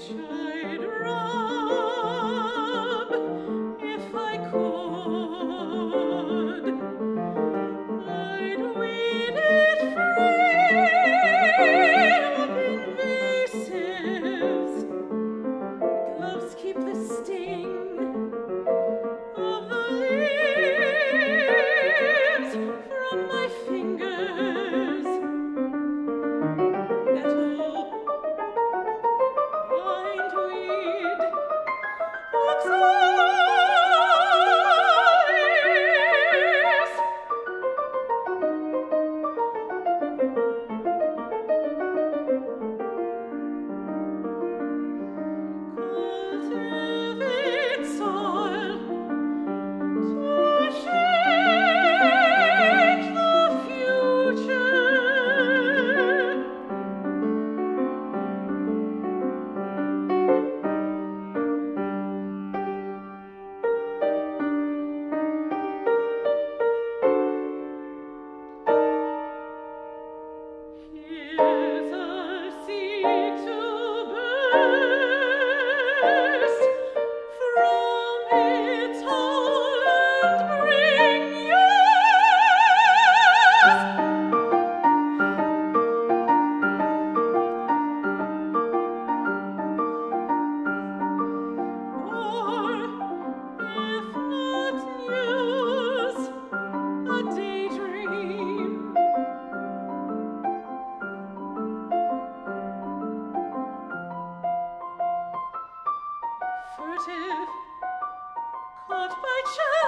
I'd rob if I could. I'd weed it free of invasives. Gloves keep the sting of the leaves from my fingers. Caught by chance.